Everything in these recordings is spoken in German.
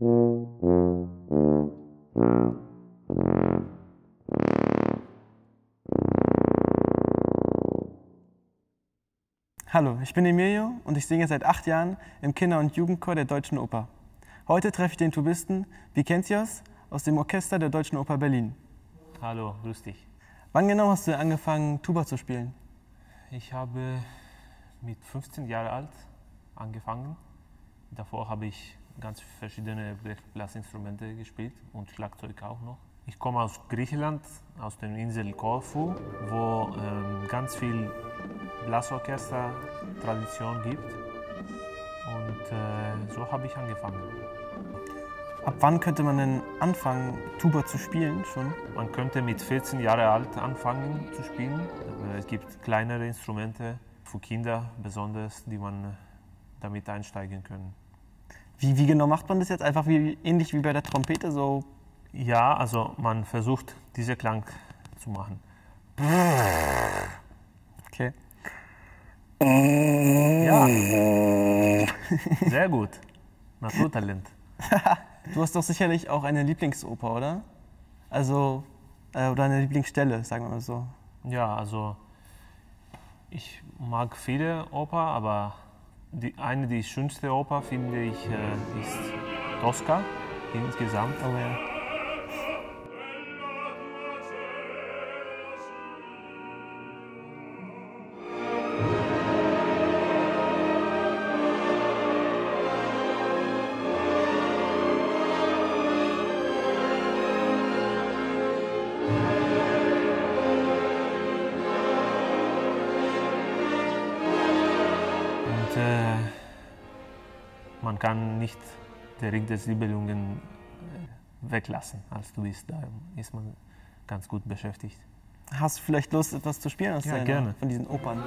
Hallo, ich bin Emilio und ich singe seit 8 Jahren im Kinder- und Jugendchor der Deutschen Oper. Heute treffe ich den Tubisten Vikentios aus dem Orchester der Deutschen Oper Berlin. Hallo, grüß dich. Wann genau hast du angefangen, Tuba zu spielen? Ich habe mit 15 Jahren alt angefangen. Davor habe ich ganz verschiedene Blasinstrumente gespielt und Schlagzeug auch noch. Ich komme aus Griechenland, aus der Insel Korfu, wo ganz viel Blasorchester-Tradition gibt. Und so habe ich angefangen. Ab wann könnte man denn anfangen, Tuba zu spielen schon? Man könnte mit 14 Jahren alt anfangen zu spielen. Es gibt kleinere Instrumente für Kinder besonders, die man damit einsteigen können. Wie genau macht man das jetzt? Einfach ähnlich wie bei der Trompete? So? Ja, also man versucht, diesen Klang zu machen. Okay. Ja. Sehr gut. Naturtalent. Du hast doch sicherlich auch eine Lieblingsoper, oder? Also, oder eine Lieblingsstelle, sagen wir mal so. Ja, also ich mag viele Oper, aber die schönste Oper, finde ich, ist Tosca insgesamt. Oh ja. Man kann nicht den Ring der Nibelungen weglassen. Als du bist, da ist man ganz gut beschäftigt. Hast du vielleicht Lust, etwas zu spielen? Ja, gerne. Von diesen Opern.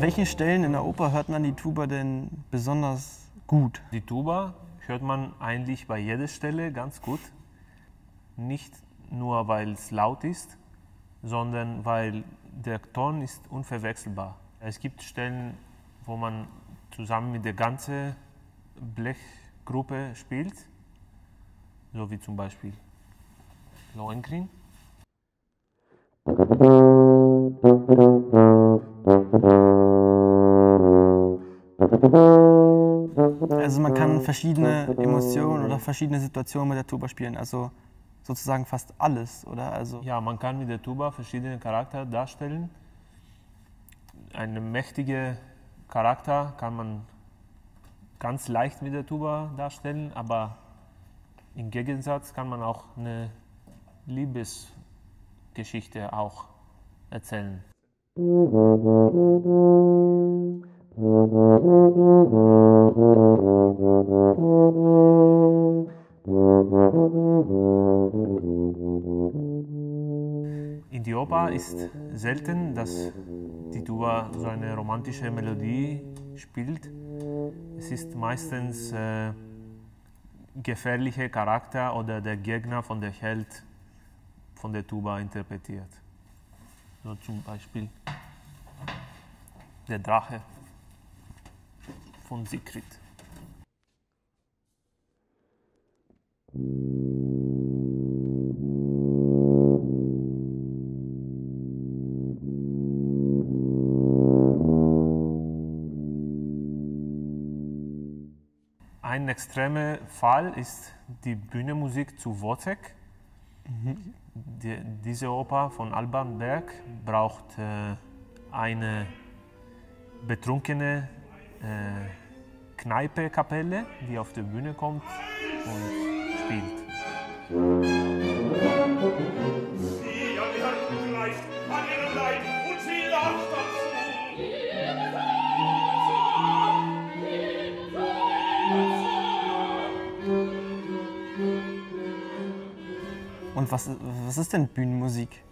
Welche Stellen in der Oper hört man die Tuba denn besonders gut? Die Tuba hört man eigentlich bei jeder Stelle ganz gut. Nicht nur, weil es laut ist, sondern weil der Ton ist unverwechselbar. Es gibt Stellen, wo man zusammen mit der ganzen Blechgruppe spielt, so wie zum Beispiel Lohengrin. Also man kann verschiedene Emotionen oder verschiedene Situationen mit der Tuba spielen, also sozusagen fast alles, oder? Also ja, man kann mit der Tuba verschiedene Charakter darstellen. Einen mächtigen Charakter kann man ganz leicht mit der Tuba darstellen, aber im Gegensatz kann man auch eine Liebesgeschichte auch erzählen. In der Oper ist selten, dass die Tuba so eine romantische Melodie spielt. Es ist meistens gefährlicher Charakter oder der Gegner von der Held von der Tuba interpretiert. So zum Beispiel der Drache von Siegfried. Ein extremer Fall ist die Bühnenmusik zu Wozzeck. Mhm. Diese Oper von Alban Berg braucht eine betrunkene Kneipekapelle, die auf die Bühne kommt und spielt. Sie hat gleich an ihrem Leid und sie lacht dazu. Und was ist denn Bühnenmusik?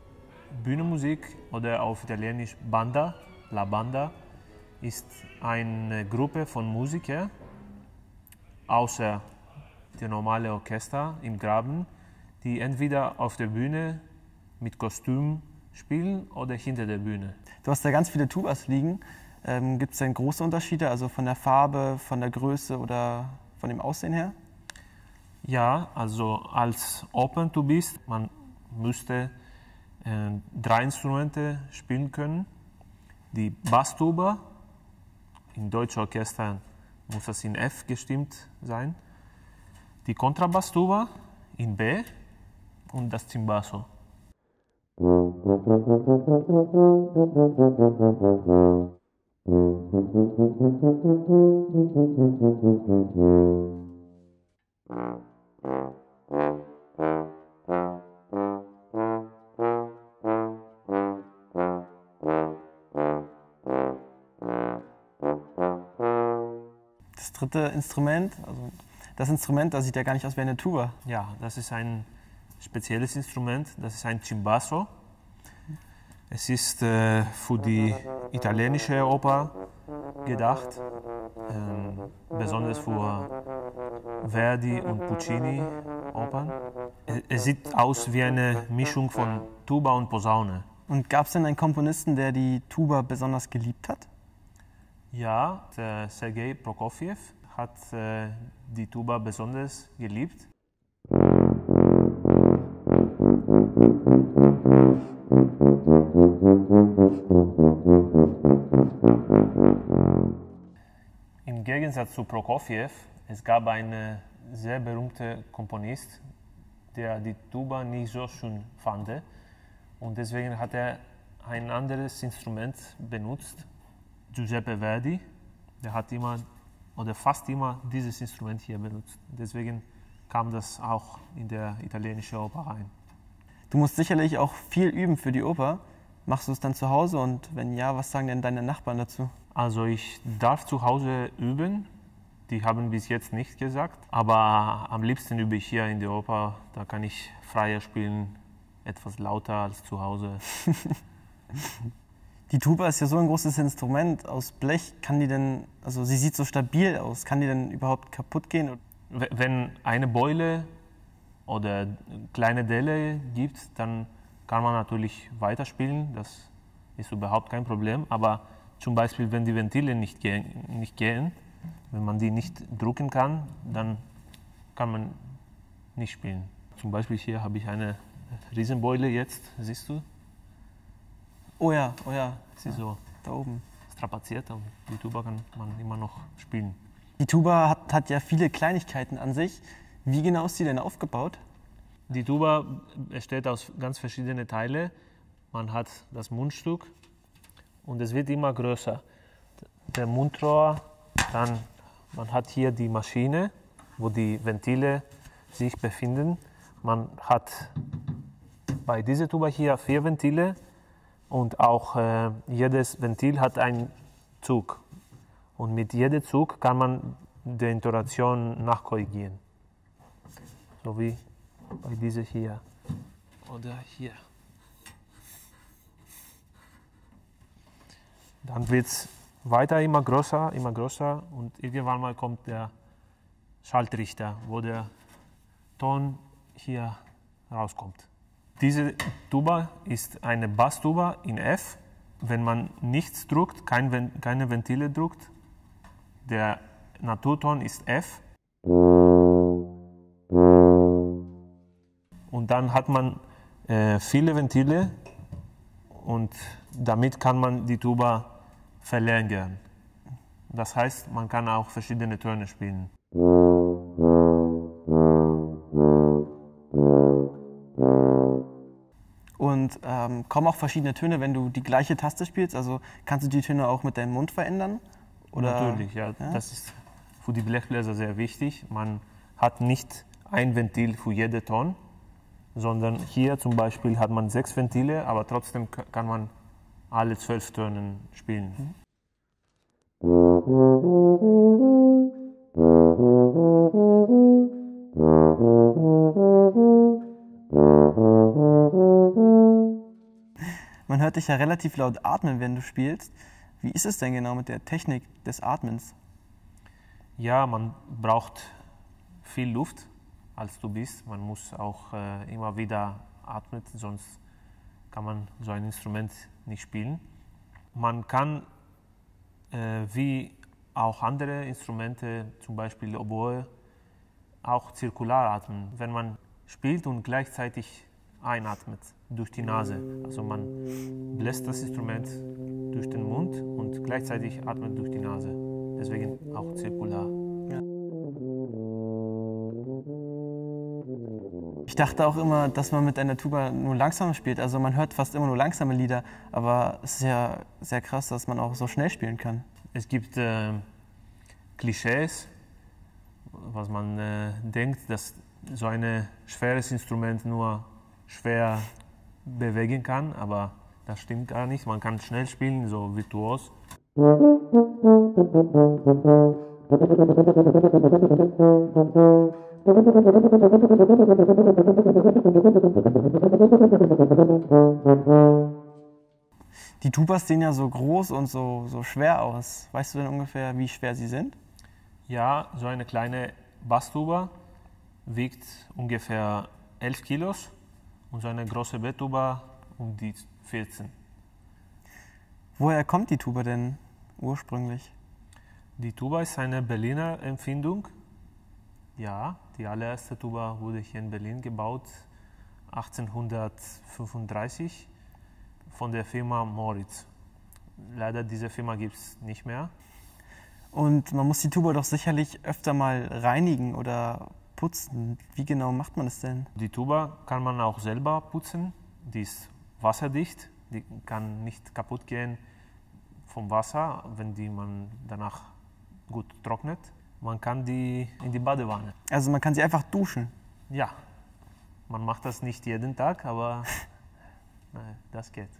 Bühnenmusik, oder auf Italienisch Banda, La Banda, ist eine Gruppe von Musikern, außer die normale Orchester im Graben, die entweder auf der Bühne mit Kostüm spielen oder hinter der Bühne. Du hast da ganz viele Tubas liegen. Gibt es denn große Unterschiede, also von der Farbe, von der Größe oder von dem Aussehen her? Ja, also als Operntubist, man müsste drei Instrumente spielen können. Die Basstuba, in deutschen Orchestern muss das in F gestimmt sein. Die Kontrabasstuba in B und das Cimbasso. Das dritte Instrument, also das Instrument, das sieht ja gar nicht aus wie eine Tuba. Ja, das ist ein spezielles Instrument, das ist ein Cimbasso. Es ist für die italienische Oper gedacht, besonders für Verdi und Puccini Opern. Es sieht aus wie eine Mischung von Tuba und Posaune. Und gab es denn einen Komponisten, der die Tuba besonders geliebt hat? Ja, Sergei Prokofjew hat die Tuba besonders geliebt. Im Gegensatz zu Prokofjew, es gab einen sehr berühmten Komponist, der die Tuba nicht so schön fand, und deswegen hat er ein anderes Instrument benutzt. Giuseppe Verdi, der hat immer oder fast immer dieses Instrument hier benutzt. Deswegen kam das auch in der italienischen Oper rein. Du musst sicherlich auch viel üben für die Oper. Machst du es dann zu Hause, und wenn ja, was sagen denn deine Nachbarn dazu? Also ich darf zu Hause üben, die haben bis jetzt nichts gesagt, aber am liebsten übe ich hier in der Oper, da kann ich freier spielen, etwas lauter als zu Hause. Die Tuba ist ja so ein großes Instrument aus Blech, kann die denn, also sie sieht so stabil aus, kann die denn überhaupt kaputt gehen? Wenn eine Beule oder kleine Delle gibt, dann kann man natürlich weiterspielen, das ist überhaupt kein Problem. Aber zum Beispiel, wenn die Ventile nicht gehen, wenn man die nicht drücken kann, dann kann man nicht spielen. Zum Beispiel hier habe ich eine Riesenbeule jetzt, siehst du? Oh ja, sie ist so da oben strapaziert, und die Tuba kann man immer noch spielen. Die Tuba hat ja viele Kleinigkeiten an sich. Wie genau ist sie denn aufgebaut? Die Tuba besteht aus ganz verschiedenen Teilen. Man hat das Mundstück und es wird immer größer. Der Mundrohr, dann man hat hier die Maschine, wo die Ventile sich befinden. Man hat bei dieser Tuba hier 4 Ventile und auch jedes Ventil hat einen Zug. Und mit jedem Zug kann man der Intonation nachkorrigieren. So wie bei dieser hier oder hier. Dann wird es weiter immer größer, und irgendwann mal kommt der Schalltrichter, wo der Ton hier rauskommt. Diese Tuba ist eine Basstuba in F. Wenn man nichts drückt, keine Ventile drückt, der Naturton ist F. Und dann hat man viele Ventile, und damit kann man die Tuba verlängern. Das heißt, man kann auch verschiedene Töne spielen. Und kommen auch verschiedene Töne, wenn du die gleiche Taste spielst? Also kannst du die Töne auch mit deinem Mund verändern? Oder? Natürlich, ja, ja. Das ist für die Blechbläser sehr wichtig. Man hat nicht ein Ventil für jeden Ton, sondern hier zum Beispiel hat man 6 Ventile, aber trotzdem kann man alle 12 Töne spielen. Mhm. hört dich ja relativ laut atmen, wenn du spielst. Wie ist es denn genau mit der Technik des Atmens? Ja, man braucht viel Luft, als du bist. Man muss auch immer wieder atmen, sonst kann man so ein Instrument nicht spielen. Man kann, wie auch andere Instrumente, zum Beispiel Oboe, auch zirkular atmen, wenn man spielt und gleichzeitig einatmet durch die Nase. Also man bläst das Instrument durch den Mund und gleichzeitig atmet durch die Nase. Deswegen auch zirkular. Ich dachte auch immer, dass man mit einer Tuba nur langsam spielt. Also man hört fast immer nur langsame Lieder, aber es ist ja sehr krass, dass man auch so schnell spielen kann. Es gibt Klischees, was man denkt, dass so ein schweres Instrument nur schwer bewegen kann, aber das stimmt gar nicht. Man kann schnell spielen, so virtuos. Die Tubas sehen ja so groß und so schwer aus. Weißt du denn ungefähr, wie schwer sie sind? Ja, so eine kleine Basstuba wiegt ungefähr 11 Kilos und so eine große B-Tuba um die 14. Woher kommt die Tuba denn ursprünglich? Die Tuba ist eine Berliner Erfindung. Ja, die allererste Tuba wurde hier in Berlin gebaut, 1835, von der Firma Moritz. Leider diese Firma gibt es nicht mehr. Und man muss die Tuba doch sicherlich öfter mal reinigen oder putzen. Wie genau macht man das denn? Die Tuba kann man auch selber putzen. Die ist wasserdicht, die kann nicht kaputt gehen vom Wasser, wenn die man danach gut trocknet. Man kann die in die Badewanne. Also man kann sie einfach duschen? Ja, man macht das nicht jeden Tag, aber das geht.